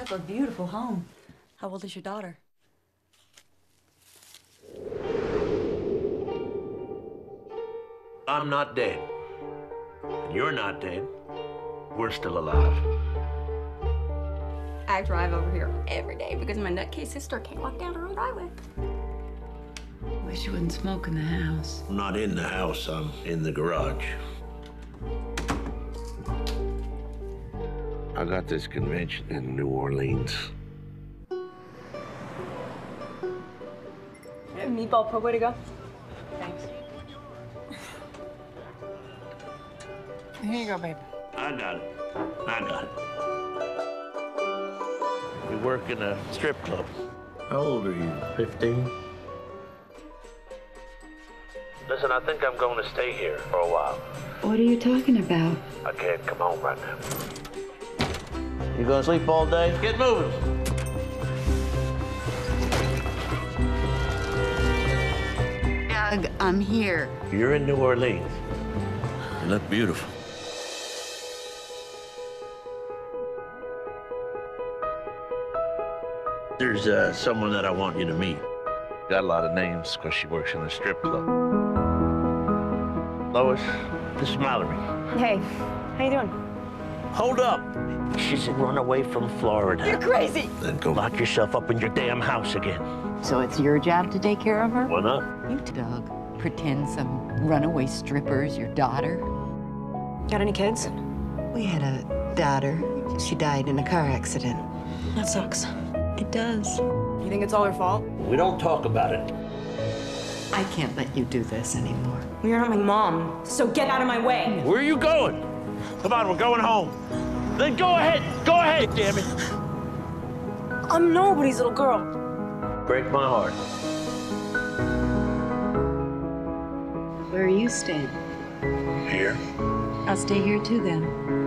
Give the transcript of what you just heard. have a beautiful home. How old is your daughter? I'm not dead. And you're not dead. We're still alive. I drive over here every day because my nutcase sister can't walk down her own driveway. Wish you wouldn't smoke in the house. I'm not in the house. I'm in the garage. I got this convention in New Orleans. Meatball Pub, way to go. Thanks. Here you go, babe. I got it. We work in a strip club. How old are you? 15? Listen, I think I'm going to stay here for a while. What are you talking about? I can't come home right now. You gonna sleep all day? Get moving. Doug, I'm here. You're in New Orleans. You look beautiful. There's someone that I want you to meet. Got a lot of names because she works in the strip club. Lois, this is Mallory. Hey, how you doing? Hold up. She's a runaway from Florida. You're crazy. Then go lock yourself up in your damn house again. So it's your job to take care of her? Why not? You, Doug, pretend some runaway stripper's your daughter. Got any kids? We had a daughter. She died in a car accident. That sucks. It does. You think it's all her fault? We don't talk about it. I can't let you do this anymore. You're not my mom, so get out of my way. Where are you going? Come on, we're going home. Then go ahead, damn it. I'm nobody's little girl. Break my heart. Where are you staying? Here. I'll stay here too then.